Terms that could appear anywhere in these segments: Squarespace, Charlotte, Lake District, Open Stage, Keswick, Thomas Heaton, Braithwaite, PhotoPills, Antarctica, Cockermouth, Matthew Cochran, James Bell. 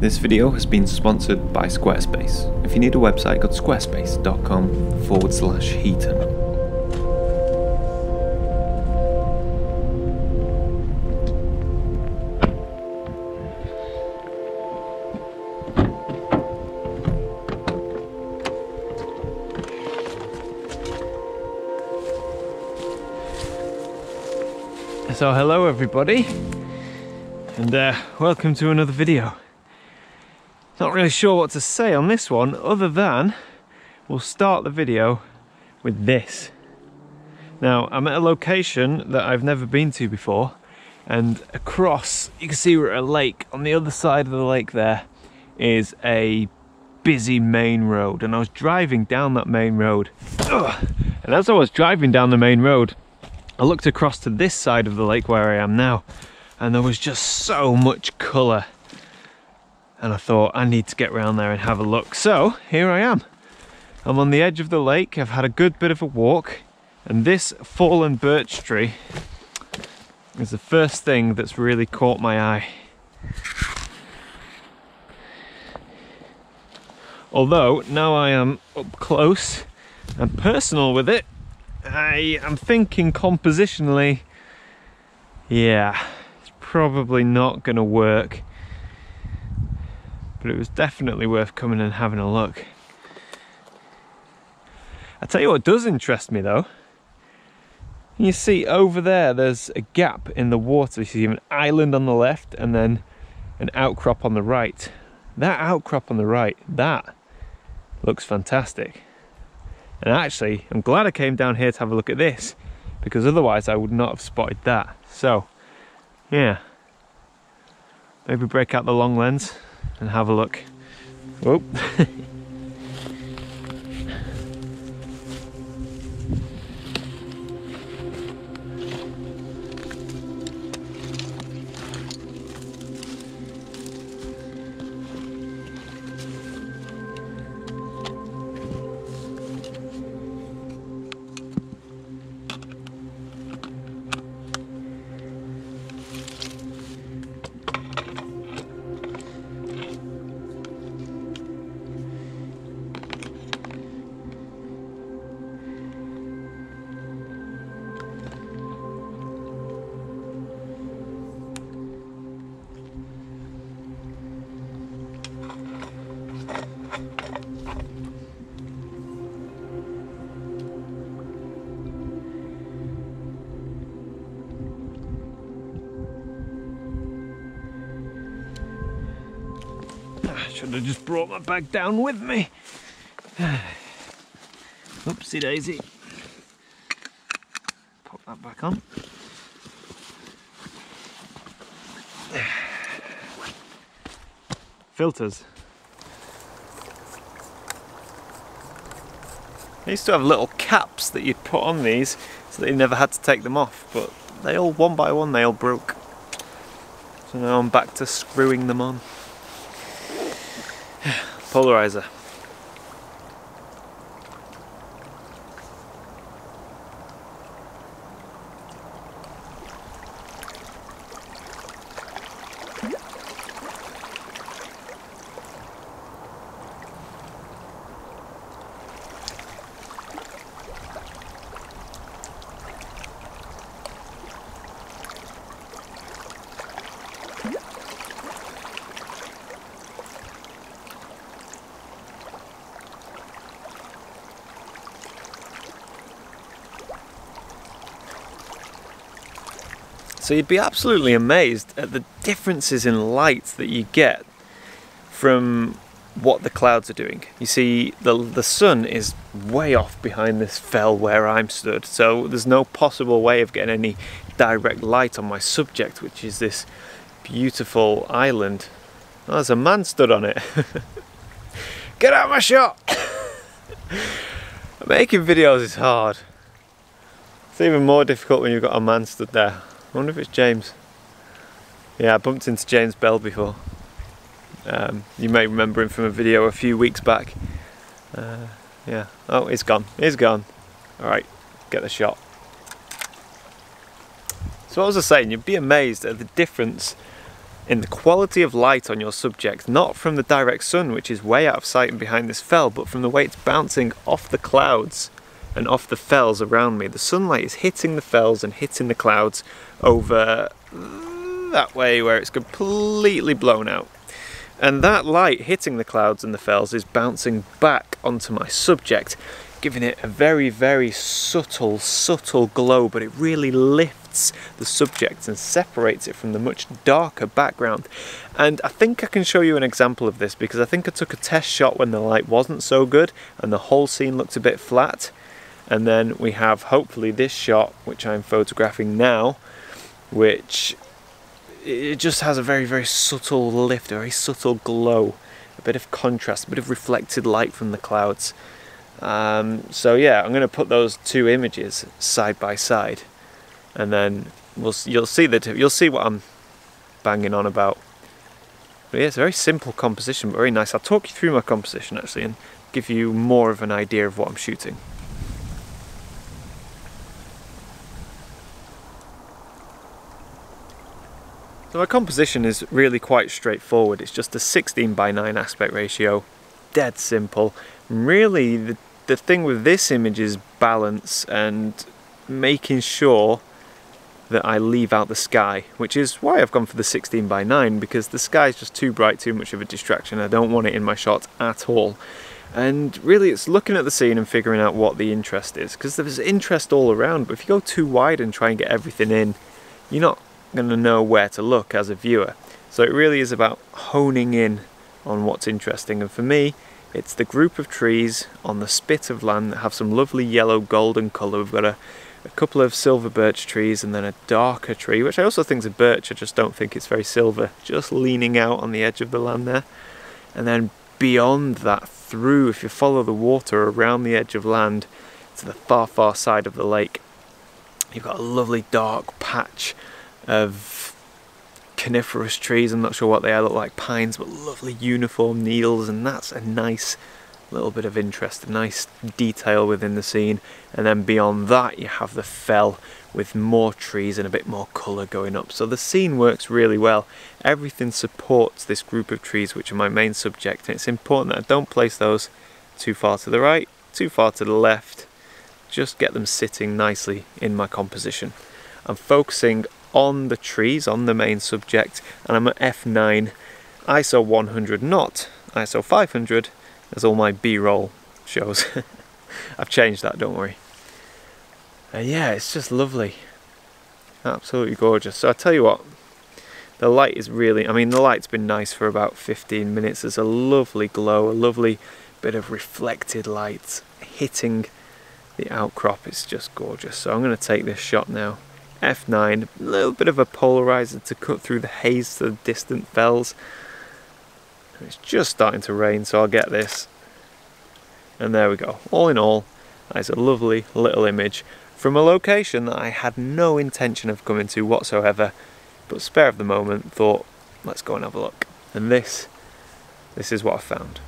This video has been sponsored by Squarespace. If you need a website, go to squarespace.com/Heaton. So hello everybody, and welcome to another video. Not really sure what to say on this one, other than we'll start the video with this. Now I'm at a location that I've never been to before, and across you can see we're at a lake. On the other side of the lake there is a busy main road, and I was driving down that main road. Ugh. And as I was driving down the main road, I looked across to this side of the lake where I am now, and there was just so much colour, and I thought I need to get round there and have a look. So here I am. I'm on the edge of the lake. I've had a good bit of a walk, and this fallen birch tree is the first thing that's really caught my eye. Although now I am up close and personal with it, I am thinking compositionally, yeah, it's probably not going to work, but it was definitely worth coming and having a look. I tell you what does interest me though, you see over there there's a gap in the water. You see an island on the left and then an outcrop on the right. That outcrop on the right, that looks fantastic. And actually, I'm glad I came down here to have a look at this, because otherwise I would not have spotted that. So, yeah, maybe break out the long lens and have a look. Whoop. Should have just brought my bag down with me. Oopsie daisy. Pop that back on. Filters. I used to have little caps that you'd put on these so that you never had to take them off, but they all, one by one, they all broke. So now I'm back to screwing them on. Polarizer. So you'd be absolutely amazed at the differences in light that you get from what the clouds are doing. You see, the sun is way off behind this fell where I'm stood, so there's no possible way of getting any direct light on my subject, which is this beautiful island. Oh, there's a man stood on it. Get out of my shot! Making videos is hard. It's even more difficult when you've got a man stood there. I wonder if it's James. Yeah, I bumped into James Bell before. You may remember him from a video a few weeks back. Yeah. Oh, he's gone. He's gone. All right, get the shot. So what was I saying? You'd be amazed at the difference in the quality of light on your subject, not from the direct sun, which is way out of sight and behind this fell, but from the way it's bouncing off the clouds and off the fells around me. The sunlight is hitting the fells and hitting the clouds over that way where it's completely blown out. And that light hitting the clouds and the fells is bouncing back onto my subject, giving it a very, very subtle glow, but it really lifts the subject and separates it from the much darker background. And I think I can show you an example of this, because I think I took a test shot when the light wasn't so good and the whole scene looked a bit flat. And then we have hopefully this shot, which I'm photographing now, which it just has a very, very subtle lift, a very subtle glow, a bit of contrast, a bit of reflected light from the clouds. So yeah, I'm going to put those two images side by side, and then you'll see what I'm banging on about. But yeah, it's a very simple composition, but very nice. I'll talk you through my composition actually and give you more of an idea of what I'm shooting. So my composition is really quite straightforward. It's just a 16:9 aspect ratio, dead simple. Really, the thing with this image is balance and making sure that I leave out the sky, which is why I've gone for the 16:9, because the sky is just too bright, too much of a distraction. I don't want it in my shot at all. And really it's looking at the scene and figuring out what the interest is, because there's interest all around, but if you go too wide and try and get everything in, you're not going to know where to look as a viewer. So it really is about honing in on what's interesting, and for me it's the group of trees on the spit of land that have some lovely yellow golden colour. We've got a couple of silver birch trees and then a darker tree, which I also think is a birch, I just don't think it's very silver, just leaning out on the edge of the land there. And then beyond that, through, if you follow the water around the edge of land to the far, far side of the lake, you've got a lovely dark patch of coniferous trees. I'm not sure what they are, look like pines, but lovely uniform needles, and that's a nice little bit of interest, a nice detail within the scene. And then beyond that you have the fell with more trees and a bit more colour going up. So the scene works really well. Everything supports this group of trees, which are my main subject, and it's important that I don't place those too far to the right, too far to the left, just get them sitting nicely in my composition. I'm focusing on the trees, on the main subject, and I'm at f9, ISO 100 not, ISO 500, as all my b-roll shows. I've changed that, don't worry. And yeah, it's just lovely, absolutely gorgeous. So I tell you what, the light is really, I mean the light's been nice for about 15 minutes, there's a lovely glow, a lovely bit of reflected light hitting the outcrop, it's just gorgeous. So I'm going to take this shot now. F9, a little bit of a polarizer to cut through the haze to the distant fells. It's just starting to rain, so I'll get this. And there we go. All in all, that is a lovely little image from a location that I had no intention of coming to whatsoever, but spare of the moment, thought, let's go and have a look. And this is what I found.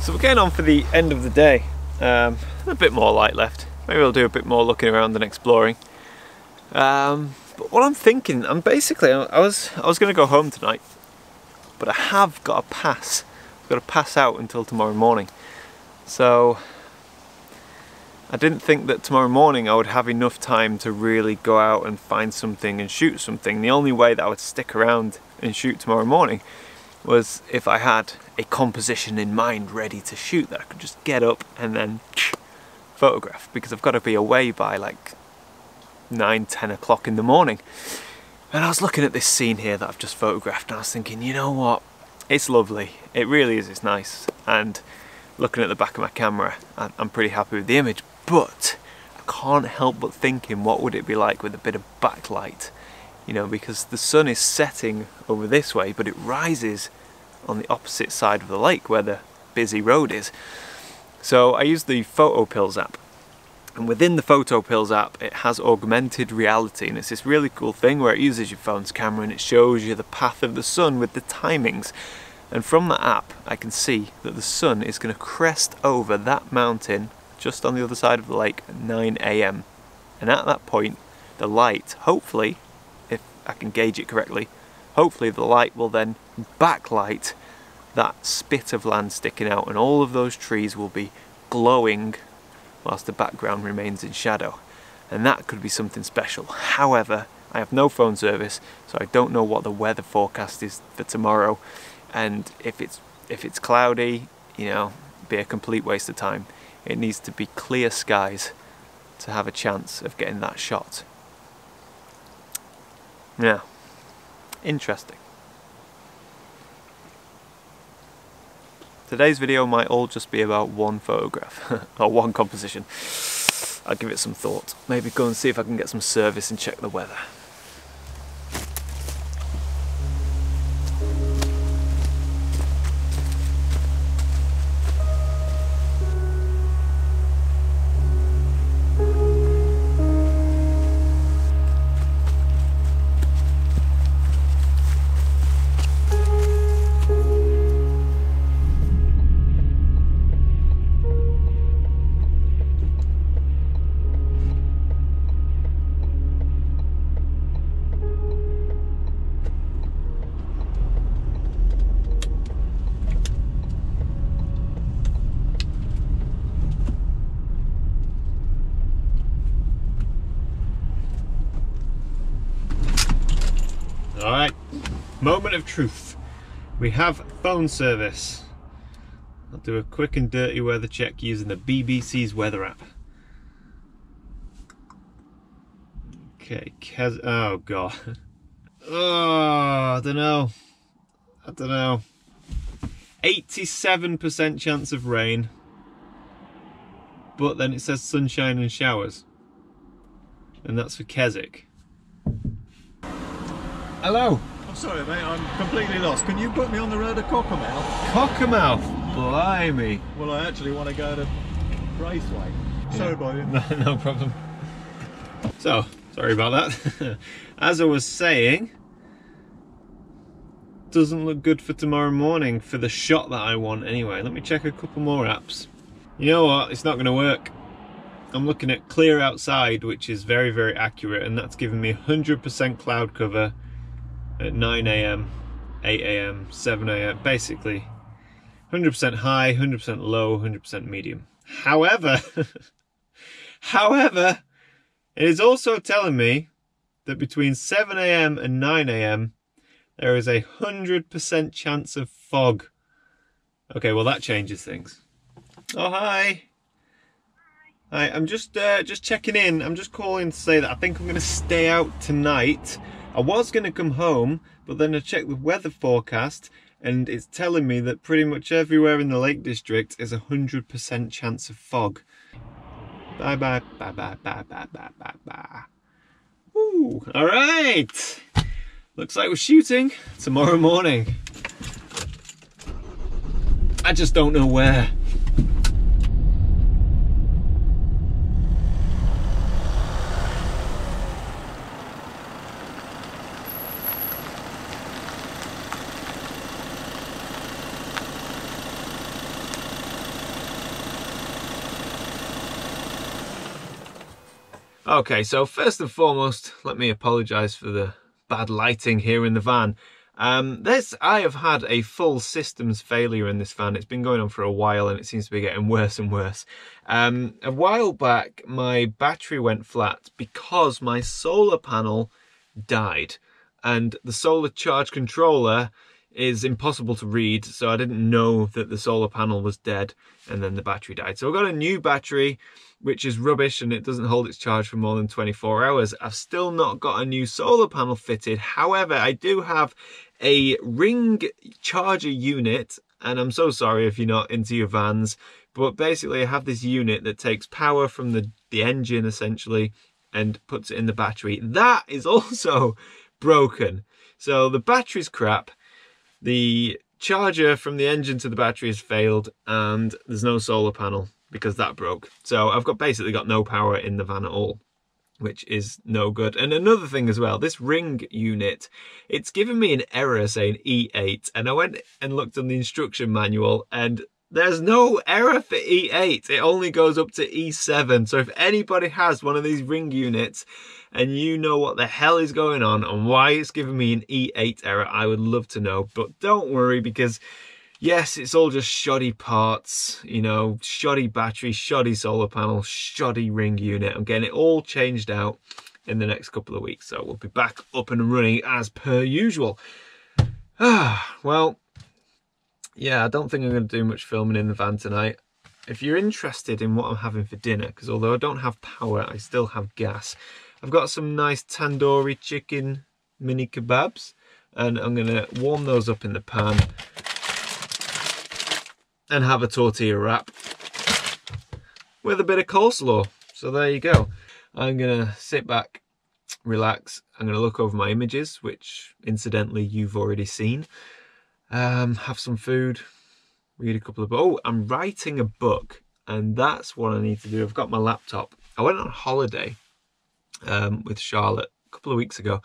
So we're getting on for the end of the day, a bit more light left, maybe we'll do a bit more looking around and exploring. But what I'm thinking, I'm basically, I was going to go home tonight, but I have got a pass. I've got to pass out until tomorrow morning, so I didn't think that tomorrow morning I would have enough time to really go out and find something and shoot something. The only way that I would stick around and shoot tomorrow morning was if I had a composition in mind ready to shoot that I could just get up and then photograph, because I've got to be away by like 9-10 o'clock in the morning. And I was looking at this scene here that I've just photographed and I was thinking, you know what, it's lovely, it really is, it's nice, and looking at the back of my camera, I'm pretty happy with the image, but I can't help but thinking, what would it be like with a bit of backlight? You know, because the sun is setting over this way, but it rises on the opposite side of the lake where the busy road is. So I use the PhotoPills app, and within the PhotoPills app it has augmented reality, and it's this really cool thing where it uses your phone's camera and it shows you the path of the sun with the timings. And from that app I can see that the sun is going to crest over that mountain just on the other side of the lake at 9 AM, and at that point the light, hopefully, if I can gauge it correctly, hopefully the light will then backlight that spit of land sticking out, and all of those trees will be glowing whilst the background remains in shadow. And that could be something special. However, I have no phone service, so I don't know what the weather forecast is for tomorrow, and if it's cloudy, you know, it'd be a complete waste of time. It needs to be clear skies to have a chance of getting that shot. Yeah, interesting. Today's video might all just be about one photograph, or one composition. I'll give it some thought. Maybe go and see if I can get some service and check the weather. Alright, moment of truth. We have phone service. I'll do a quick and dirty weather check using the BBC's weather app. Okay, oh god. Oh, I don't know. 87% chance of rain, but then it says sunshine and showers. And that's for Keswick. Hello. I'm sorry mate, I'm completely lost. Can you put me on the road to Cockermouth? Cockermouth? Blimey. Well, I actually want to go to Braithwaite. Yeah. Sorry buddy. No problem. So, sorry about that. As I was saying, doesn't look good for tomorrow morning for the shot that I want anyway. Let me check a couple more apps. You know what, it's not going to work. I'm looking at clear outside, which is very, very accurate, and that's giving me 100% cloud cover at 9 AM, 8 AM, 7 AM, basically 100% high, 100% low, 100% medium. However, it is also telling me that between 7 AM and 9 AM, there is a 100% chance of fog. Okay, well that changes things. Oh, hi. Hi, I'm just checking in. I'm just calling to say that I think I'm going to stay out tonight. I was going to come home, but then I checked the weather forecast and it's telling me that pretty much everywhere in the Lake District is a 100% chance of fog. Bye bye, bye bye, bye bye, bye bye, bye. Woo! Alright! Looks like we're shooting tomorrow morning. I just don't know where. Okay, so first and foremost, let me apologise for the bad lighting here in the van. I have had a full systems failure in this van. It's been going on for a while and it seems to be getting worse and worse. A while back, my battery went flat because my solar panel died. And the solar charge controller is impossible to read, so I didn't know that the solar panel was dead and then the battery died. So I got a new battery, which is rubbish and it doesn't hold its charge for more than 24 hours. I've still not got a new solar panel fitted. However, I do have a ring charger unit and I'm so sorry if you're not into your vans, but basically I have this unit that takes power from the engine essentially and puts it in the battery. That is also broken. So the battery's crap, the charger from the engine to the battery has failed, and there's no solar panel because that broke. So I've got basically got no power in the van at all, which is no good. And another thing as well, this ring unit, it's given me an error saying E8, and I went and looked on the instruction manual and there's no error for E8. It only goes up to E7. So if anybody has one of these ring units and you know what the hell is going on and why it's giving me an E8 error, I would love to know. But don't worry, because yes, it's all just shoddy parts, you know, shoddy battery, shoddy solar panel, shoddy ring unit. I'm getting it all changed out in the next couple of weeks. So we'll be back up and running as per usual. Well, yeah, I don't think I'm going to do much filming in the van tonight. If you're interested in what I'm having for dinner, because although I don't have power, I still have gas. I've got some nice tandoori chicken mini kebabs, and I'm going to warm those up in the pan and have a tortilla wrap with a bit of coleslaw. So there you go. I'm going to sit back, relax. I'm going to look over my images, which incidentally you've already seen. Have some food, read a couple of books. Oh, I'm writing a book, and that's what I need to do. I've got my laptop. I went on holiday with Charlotte a couple of weeks ago,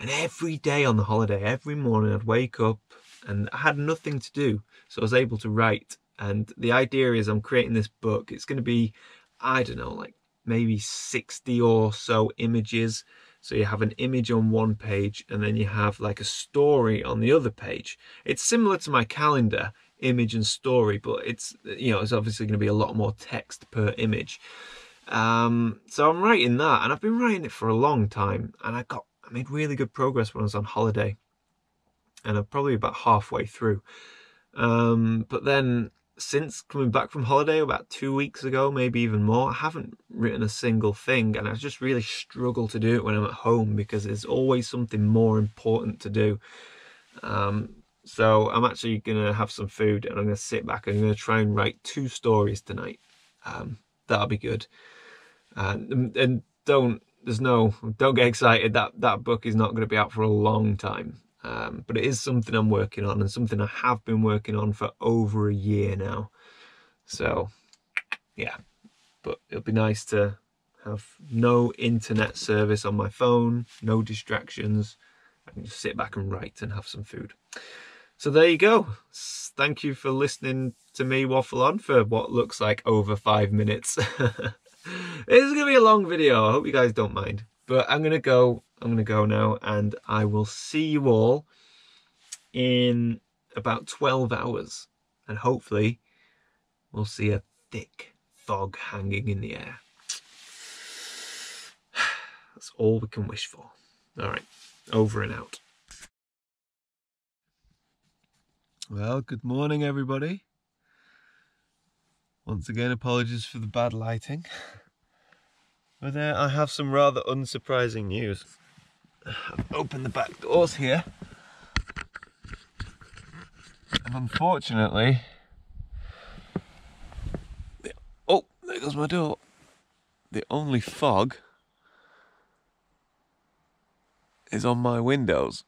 and every day on the holiday, every morning I'd wake up and I had nothing to do, so I was able to write. And the idea is I'm creating this book. It's going to be, I don't know, like maybe 60 or so images. So you have an image on one page and then you have like a story on the other page. It's similar to my calendar, image and story, but it's, you know, it's obviously going to be a lot more text per image. So I'm writing that, and I've been writing it for a long time, and I made really good progress when I was on holiday, and I'm probably about halfway through. But then since coming back from holiday about 2 weeks ago, maybe even more, I haven't written a single thing, and I just really struggle to do it when I'm at home because there's always something more important to do. So I'm actually gonna have some food and I'm gonna sit back and I'm gonna try and write 2 stories tonight. That'll be good. And don't get excited, that book is not gonna be out for a long time. But it is something I'm working on, and something I have been working on for over a year now. So, yeah, but it'll be nice to have no internet service on my phone, no distractions. I can just sit back and write and have some food. So there you go. Thank you for listening to me waffle on for what looks like over 5 minutes. This is going to be a long video. I hope you guys don't mind, but I'm going to go now, and I will see you all in about 12 hours. And hopefully we'll see a thick fog hanging in the air. That's all we can wish for. All right, over and out. Well, good morning, everybody. Once again, apologies for the bad lighting. But there, I have some rather unsurprising news. I've opened the back doors here, and unfortunately, oh, there goes my door. The only fog is on my windows.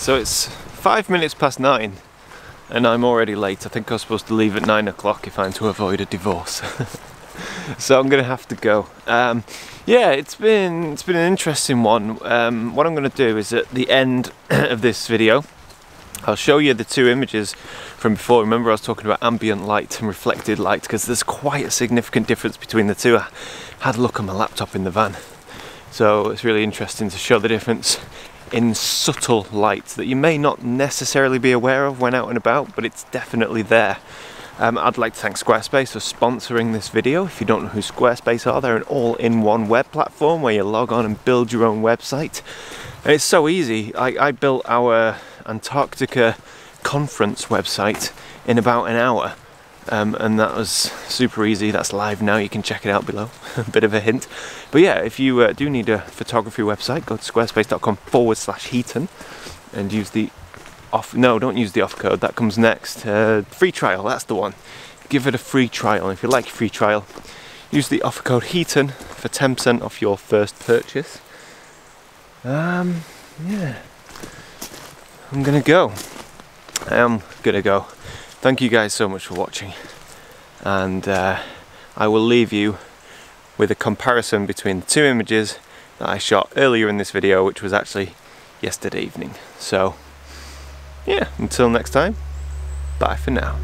So it's 9:05 and I'm already late. I think I was supposed to leave at 9 o'clock if I'm to avoid a divorce. So I'm gonna have to go. Yeah, it's been an interesting one. What I'm gonna do is at the end of this video, I'll show you the two images from before. Remember I was talking about ambient light and reflected light, because there's quite a significant difference between the two. I had a look on my laptop in the van, so it's really interesting to show the difference in subtle light that you may not necessarily be aware of when out and about, but it's definitely there. I'd like to thank Squarespace for sponsoring this video. If you don't know who Squarespace are, they're an all-in-one web platform where you log on and build your own website. And it's so easy. I built our Antarctica conference website in about an hour. And that was super easy. That's live now, you can check it out below. A bit of a hint. But yeah, if you do need a photography website, go to squarespace.com/Heaton and use the off, no, don't use the off code, that comes next. Free trial, that's the one. Give it a free trial, and if you like free trial, use the offer code Heaton for 10% off your first purchase. Yeah, I am gonna go. Thank you guys so much for watching, and I will leave you with a comparison between the two images that I shot earlier in this video, which was actually yesterday evening. So yeah, until next time, bye for now.